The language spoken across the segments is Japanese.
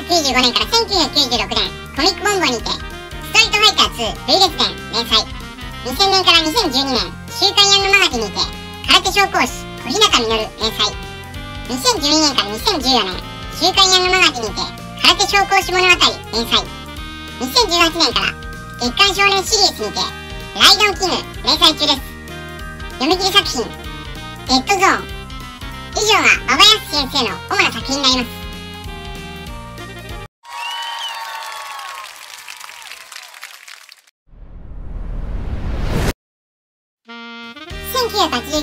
1995年から1996年コミックボンボンにて「ストリートファイター2」類列伝連載、2000年から2012年「週刊ヤングマガジン」にて「空手小講師小日向実」連載、2012年から2014年「週刊ヤングマガジン」にて「空手小講師物語」連載、2018年から「月刊少年シリーズ」にて「ライドンキム」連載中です。読み切り作品「デッドゾーン」。以上が馬場康先生の主な作品になります。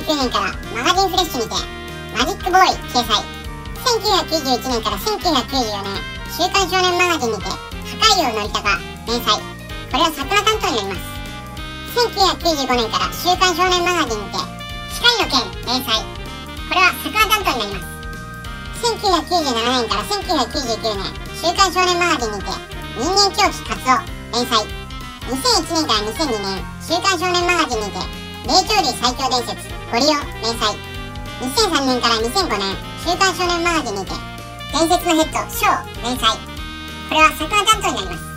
1989年からマガジンフレッシュにてマジックボーイ掲載、1991年から1994年週刊少年マガジンにて破壊王のりたか連載、これは作画担当になります。1995年から週刊少年マガジンにて光の剣連載、これは作画担当になります。1997年から1999年週刊少年マガジンにて人間狂気カツオ連載、2001年から2002年週刊少年マガジンにて霊長類最強伝説ゴリオ連載、2003年から2005年週刊少年マガジンにて伝説のヘッドショー連載、これは作画担当になります。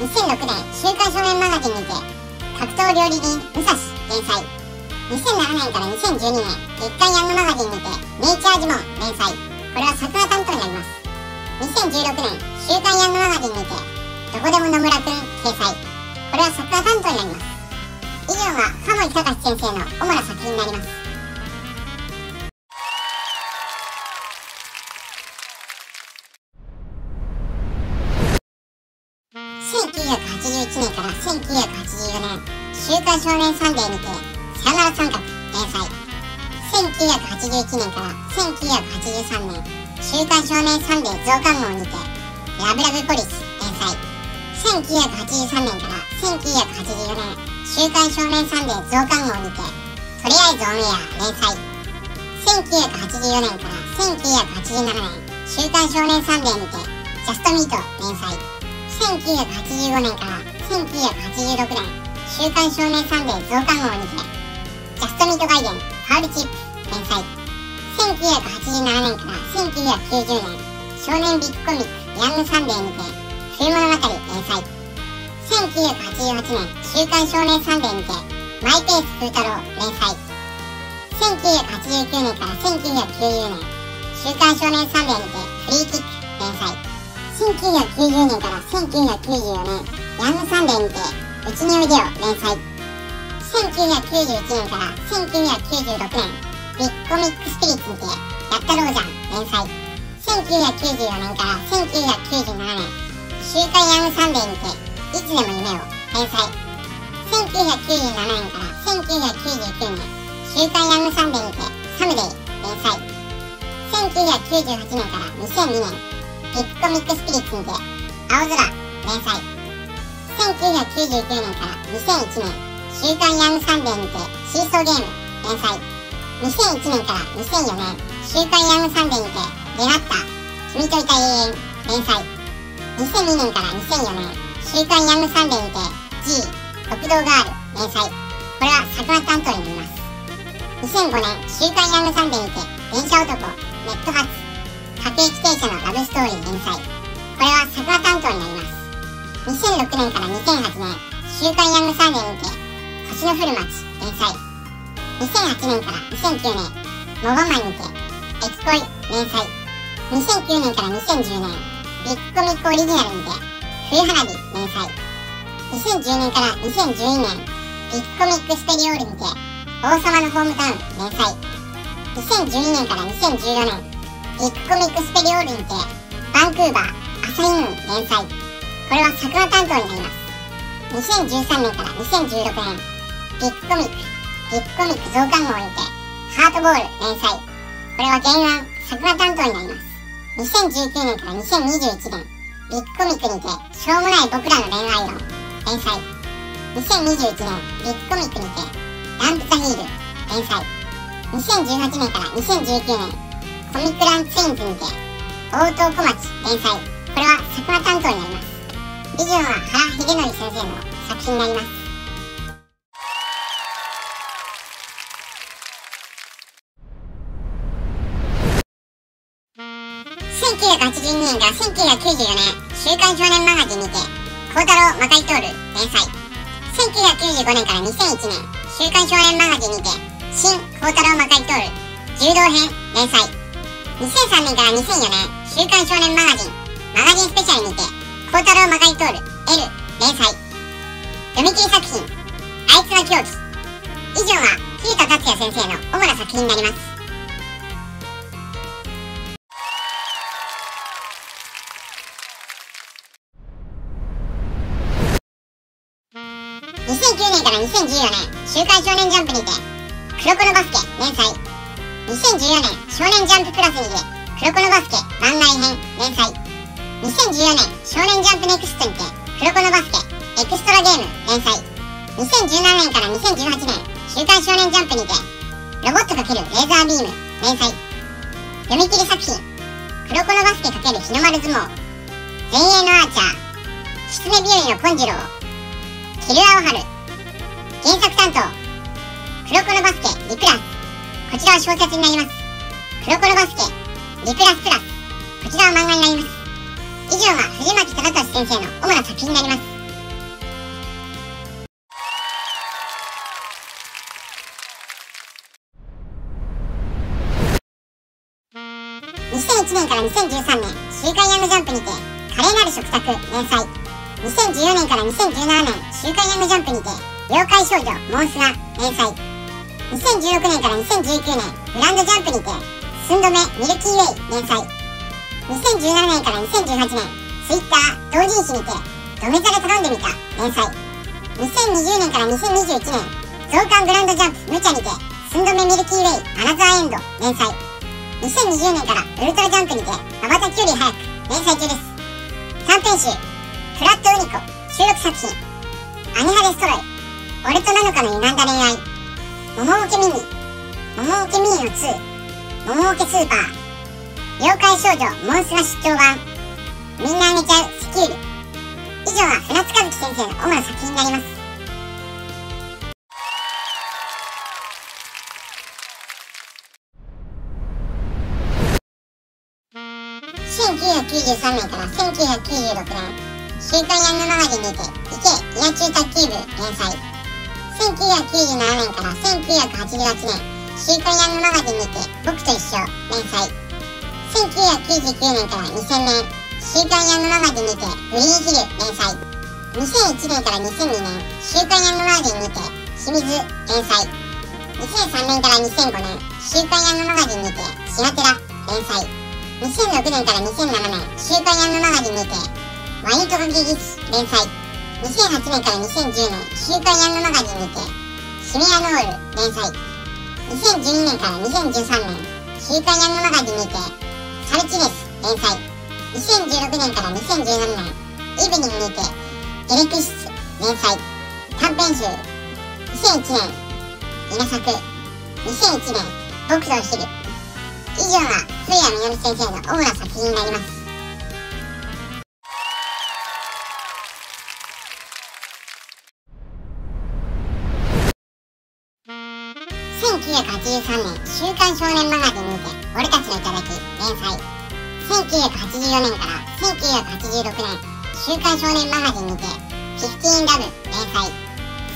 2006年週刊少年マガジンにて格闘料理人武蔵連載、2007年から2012年月刊ヤングマガジンにてネイチャージモン連載、これは作画担当になります。2016年週刊ヤングマガジンにてどこでも野村くん掲載、これは作画担当になります。以上が鴨井隆先生の主な作品になります。1981年から1984年「週刊少年サンデー」にて「さよなら三角」連載、1981年から1983年「週刊少年サンデー増刊号」にて「ラブラブポリス」連載、1983年から1984年週刊少年サンデー増刊号にてとりあえずオンエア連載、1984年から1987年週刊少年サンデーにてジャストミート連載、1985年から1986年週刊少年サンデー増刊号にてジャストミート外伝パウルチップ連載、1987年から1990年少年ビッグコミックヤングサンデーにて冬物語連載、1988年週刊少年サンデーにてマイペース風太郎連載、1989年から1990年週刊少年サンデーにてフリーキック連載、1990年から1994年ヤングサンデーにてうちにおいでよ連載、1991年から1996年ビッグコミックスピリッツにてやったろうじゃん連載、1994年から1997年週刊ヤングサンデーにていつでも夢を連載、1997年から1999年週刊ヤングサンデーにてサムデイ連載、1998年から2002年ビッグコミックスピリッツにて青空連載、1999年から2001年週刊ヤングサンデーにてシーソーゲーム連載、2001年から2004年週刊ヤングサンデーにてデナッタ君といた永遠連載、2002年から2004年週刊ヤングサンデーにて G 極道ガール連載、これは作画担当になります。2005年週刊ヤングサンデーにて電車男ネット発各駅停車のラブストーリー連載、これは作画担当になります。2006年から2008年週刊ヤングサンデーにて星の降る街連載、2008年から2009年モゴマンにてエキコイ連載、2009年から2010年ビッグコミックオリジナルにて冬花火連載、2010年から2012年ビッグコミックスペリオールにて王様のホームタウン連載、2012年から2014年ビッグコミックスペリオールにてバンクーバー朝日ムーン連載、これは作画担当になります。2013年から2016年ビッグコミック増刊号にてハートボール連載、これは原案作画担当になります。2019年から2021年ビッグコミックにてしょうもない僕らの恋愛論連載、2021年ビッグコミックにてランプ・ザ・ヒール連載、2018年から2019年コミックランツインズにて大東小町連載、これは作画担当になります。以上は原秀則先生の作品になります。1991 1982年から1994年「週刊少年マガジン」にて「光太郎魔界通る」連載、1995年から2001年「週刊少年マガジン」にて「新光太郎魔界通る柔道編」連載、2003年から2004年「週刊少年マガジン」マガジンスペシャルにて「光太郎魔界通る L」連載、読み切り作品「あいつは狂気」。以上は蛭田達也先生の主な作品になります。2014年「週刊少年ジャンプ」にて「黒子のバスケ」連載、2014年「少年ジャンププラス」にて「黒子のバスケ番外編」連載、2014年「少年ジャンプネクスト」にて「黒子のバスケエクストラゲーム」連載、2017年から2018年「週刊少年ジャンプ」にて「ロボット×レーザービーム」連載、読み切り作品「黒子のバスケ×日の丸相撲」、「前衛のアーチャー」、「きつね日和のポンジロー」、「キルアオハル」、原作担当黒子のバスケリプラス、こちらは小説になります。黒子のバスケリプラスプラス、こちらは漫画になります。以上は藤巻忠俊先生の主な作品になります。2001年から2013年「週刊ヤングジャンプ」にて「華麗なる食卓」連載、2014年から2017年「週刊ヤングジャンプ」にて妖怪少女モンスナ連載、2016年から2019年グランドジャンプにて寸止めミルキーウェイ連載、2017年から2018年ツイッター同人誌にてドメザレ頼んでみた連載、2020年から2021年増刊グランドジャンプ無茶にて寸止めミルキーウェイアナザーエンド連載、2020年からウルトラジャンプにてまばたきより早く連載中です。短編集フラットウニコ収録作品アニハデストロイ、俺とナノカの歪んだ恋愛、桃桶ミニ、桃桶ミニの2、桃桶スーパー、妖怪少女モンスナ出張版、みんなあげちゃうセキュール。以上は船津和樹先生の主な作品になります。1993年から1996年「週刊ヤングマガジン」にて「池イヤ中卓球部」連載、1997年から1988年「週刊ヤングマガジン」にて「僕と一緒」連載、1999年から2000年「週刊ヤングマガジン」にて「グリーンヒル」連載、2001年から2002年「週刊ヤングマガジン」にて「秘密」連載、2003年から2005年「週刊ヤングマガジン」にて「シワテラ」連載、2006年から2007年「週刊ヤングマガジン」にて「ワイントガキギス」連載、2008年から2010年「週刊ヤングマガジン」にて「シミアノール」連載、2012年から2013年「週刊ヤングマガジン」にて「サルチネス」連載、2016年から2017年「イブニング」にて「ゲレクシス」連載、短編集2001年「稲作」2001年「僕とお昼」。以上は古谷実先生の主な作品になります。1983年「週刊少年マガジン」にて「俺たちのいただき」連載、1984年から1986年「週刊少年マガジン」にて「15ラブ」連載、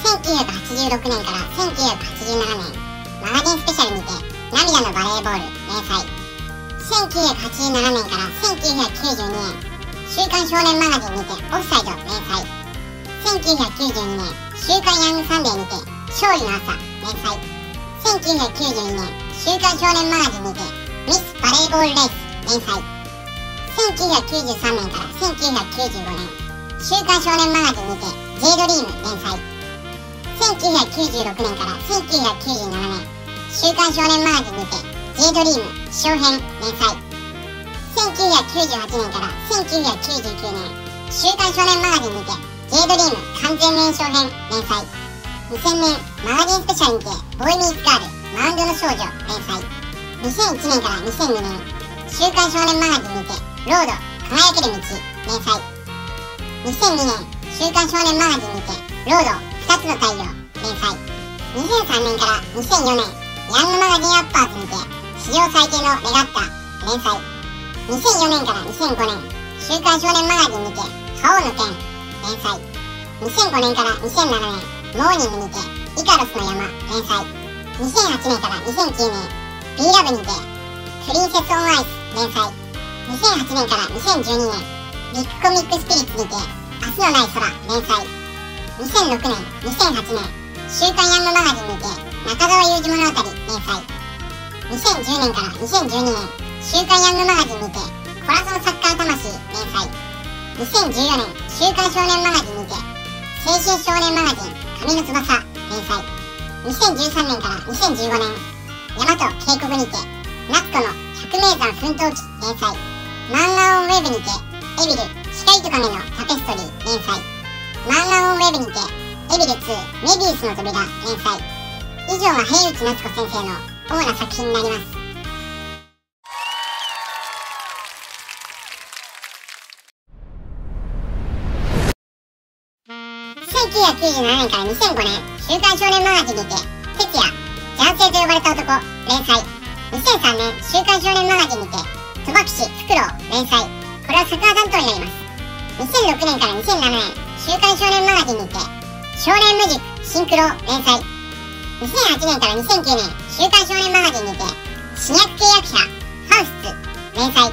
1986年から1987年「マガジンスペシャル」にて「涙のバレーボール」連載、1987年から1992年「週刊少年マガジン」にて「オフサイド」連載、1992年「週刊ヤングサンデー」にて「勝利の朝」連載、1992年「週刊少年マガジン」にて「ミスバレーボールレース」連載、1993年から1995年「週刊少年マガジン」にて「J ドリーム」連載、1996年から1997年「週刊少年マガジン」にて「J ドリーム」小編連載、1998年から1999年「週刊少年マガジン」にて「J ドリーム完全燃焼編」連載、2000年マガジンスペシャルにて「ボーイミーツガールマウンドの少女」連載、2001年から2002年「週刊少年マガジン」にて「ロード輝ける道」連載、2002年「週刊少年マガジン」にて「ロード2つの太陽」連載、2003年から2004年「ヤングマガジンアッパーズ」にて「史上最低のレガッタ」連載、2004年から2005年「週刊少年マガジン」にて「覇王の剣」連載、2005年から2007年「モーニング」にて「イカロスの山」連載、2008年から2009年「ビーラブ」にて「プリンセス・オン・アイス」連載、2008年から2012年「ビッグコミック・スピリッツ」にて「明日のない空」連載、2006年2008年「週刊ヤングマガジン」にて「中澤佑二物語」連載、2010年から2012年「週刊ヤングマガジン」にて「コラゾンサッカー魂」連載、2014年「週刊少年マガジン」にて「青春少年マガジン紙の翼」連載、2013年から2015年「大和渓谷」にて「ナツコの百名山奮闘記」連載、漫画オンウェブにて「エビル光と影のタペストリー」連載、漫画オンウェブにて「エビル2メビウスの扉」連載。以上は平内夏子先生の主な作品になります。1997年から2005年「週刊少年マガジン」にて「徹夜邪性と呼ばれた男」連載、2003年「週刊少年マガジン」にて「戸隠フクロウ」連載、これは作画担当になります。2006年から2007年「週刊少年マガジン」にて「少年無軸シンクロ」連載、2008年から2009年「週刊少年マガジン」にて「新約契約者ハウス2」連載、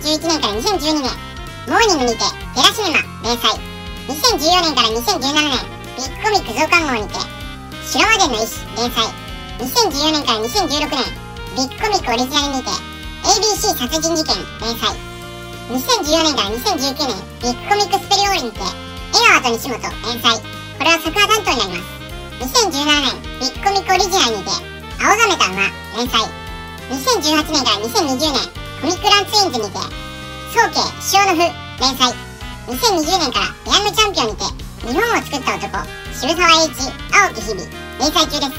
2011年から2012年「モーニング」にて「テラシネマ」連載、2014年から2017年「ビッグコミック増刊号」にて「白魔伝の石」連載、2014年から2016年「ビッグコミックオリジナル」にて「ABC 殺人事件」連載、2014年から2019年「ビッグコミックスペリオール」にて「江川と西本」連載、これは作画担当になります。2017年「ビッグコミックオリジナル」にて「青ざめた馬」連載、2018年から2020年「コミックランツインズ」にて「宗慶潮の譜」連載、2020年から「ヤングチャンピオン」にて「日本を作った男渋沢栄一青木日々」連載中です。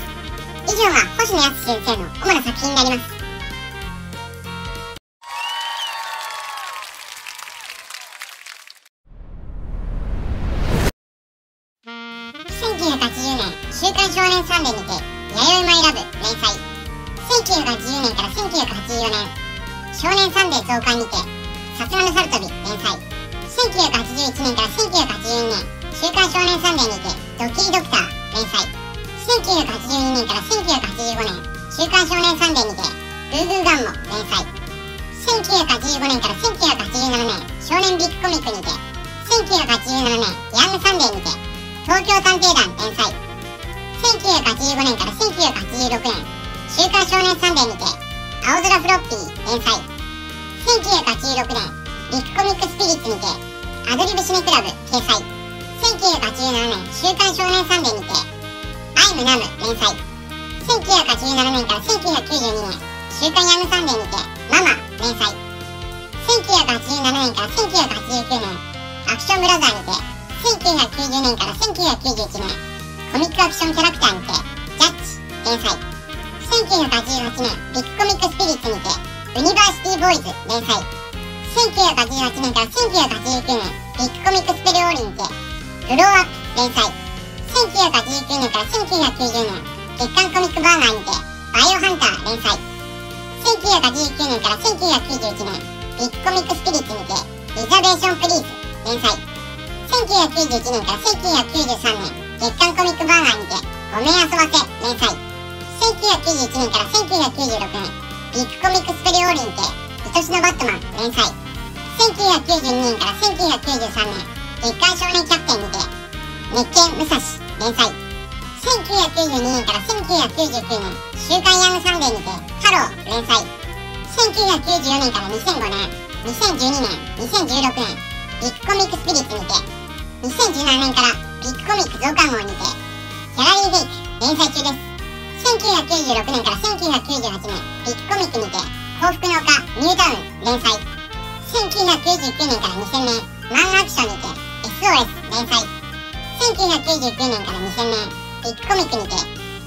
以上が星野靖先生の主な作品になります。1980年「週刊少年サンデー」にて「弥生マイラブ」連載、1980年から1984年「少年サンデー」増刊にて「さつまの猿飛び」連載、1981年から1982年「週刊少年サンデー」にて「ドッキリドクター」連載、1982年から1985年「週刊少年サンデー」にて「グーグーガンモ」連載、1985年から1987年「少年ビッグコミック」にて1987年「ヤングサンデー」にて「東京探偵団」連載、1985年から1986年「週刊少年サンデー」にて「青空フロッピー」連載、1986年ビッグコミックスピリッツにてアドリブシネクラブ掲載、1987年週刊少年サンデーにてアイムナム連載、1987年から1992年週刊ヤングサンデーにてママ連載、1987年から1989年アクションブラザーにて、1990年から1991年コミックアクションキャラクターにてジャッジ連載、1988年ビッグコミックスピリッツにてユニバーシティボーイズ連載、1988年から1989年「ビッグコミックスペリオール」にて「グローアップ」連載、1989年から1990年「月刊コミックバーガー」にて「バイオハンター」連載、1989年から1991年「ビッグコミックスピリッツ」にて「リザベーションプリーズ」連載、1991年から1993年「月刊コミックバーガー」にて「ごめん遊ばせ」連載、1991年から1996年「ビッグコミックスペリオール」にて「愛しのバットマン」連載、1992年から1993年月刊少年キャプテンにて熱血武蔵連載、1992年から1999年週刊ヤングサンデーにてハロー連載、1994年から2005年2012年2016年ビッグコミックスピリッツにて、2017年からビッグコミック増刊号にてギャラリーフェイク連載中です。1996年から1998年ビッグコミックにて幸福の丘ニュータウン連載、1999年から2000年漫画アクションにて SOS 連載、1999年から2000年ビッグコミックにて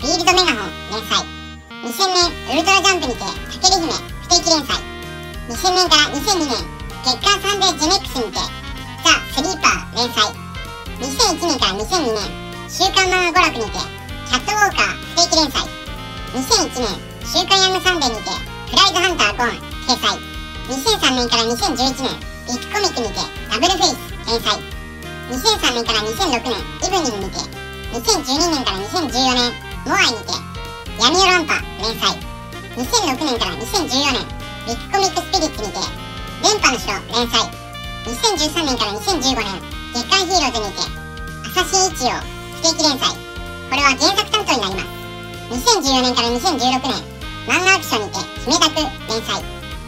フィールドメガホン連載、2000年ウルトラジャンプにてたけり姫不定期連載、2000年から2002年月刊サンデージェネックスにてザ・スリーパー連載、2001年から2002年週刊漫画娯楽にてキャットウォーカー不定期連載、2001年週刊ヤングサンデーにてプライドハンターゴーン掲載、2002 2003年から2011年、ビッグコミックにてダブルフェイス連載、2003年から2006年イブニングにて、2012年から2014年モアイにて闇の論破連載、2006年から2014年ビッグコミックスピリッツにて電波の城連載、2013年から2015年月刊ヒーローズにて朝日一葉不定期連載、これは原作担当になります。2014年から2016年漫画アクションにて姫拓連載、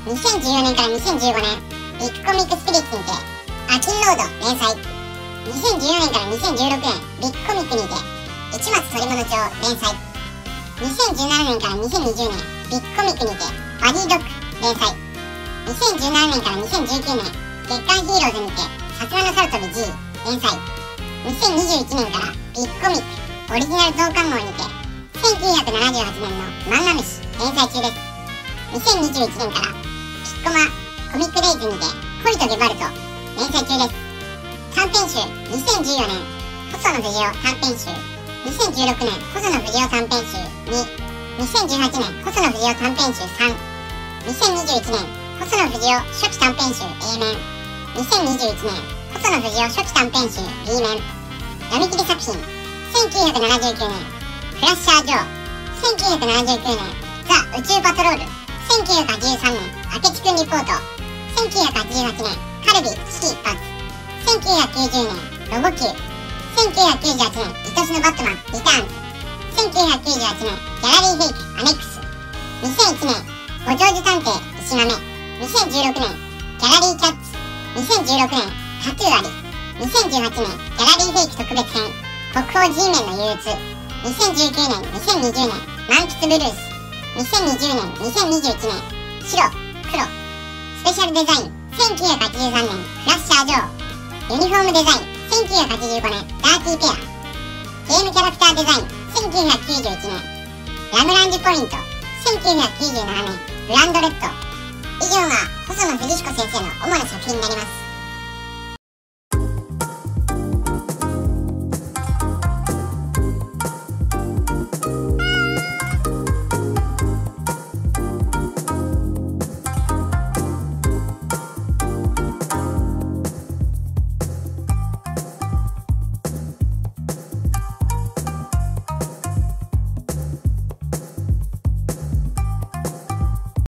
2014年から2015年ビッグコミックスピリッツにてアキンロード連載、2014年から2016年ビッグコミックにて市松捕物帳連載、2017年から2020年ビッグコミックにてバディドッグ連載、2017年から2019年月刊ヒーローズにてさすがの空飛び G 連載、2021年からビッグコミックオリジナル増刊号にて1978年の漫画飯連載中です。2021年からキッコマコミックデイズにてコリとゲバルト連載中です。短編集2014年細野藤雄短編集、2016年細野藤雄短編集2、2018年細野藤雄短編集3、2021年細野藤雄初期短編集 A 面、2021年細野藤雄初期短編集 B 面、読み切り作品1979年フラッシャー・ジョー、1979年ザ・宇宙パトロール、1983年明智くんリポート、1988年カルビ危機一発、1990年ロボ級、1998年愛しのバットマンリターンズ、1998年ギャラリーフェイクアネックス、2001年ご長寿探偵石豆、2016年ギャラリーキャッツ、2016年タトゥーあり、2018年ギャラリーフェイク特別編国宝 G 面の憂鬱、2019年2020年満喫ブルース、2020年2021年白黒スペシャルデザイン1983年フラッシャー・ジョー、ユニフォームデザイン1985年ダーティーペア、ゲームキャラクターデザイン1991年ラムランジュポイント1997年グランドレッド。以上が細野藤彦先生の主な作品になります。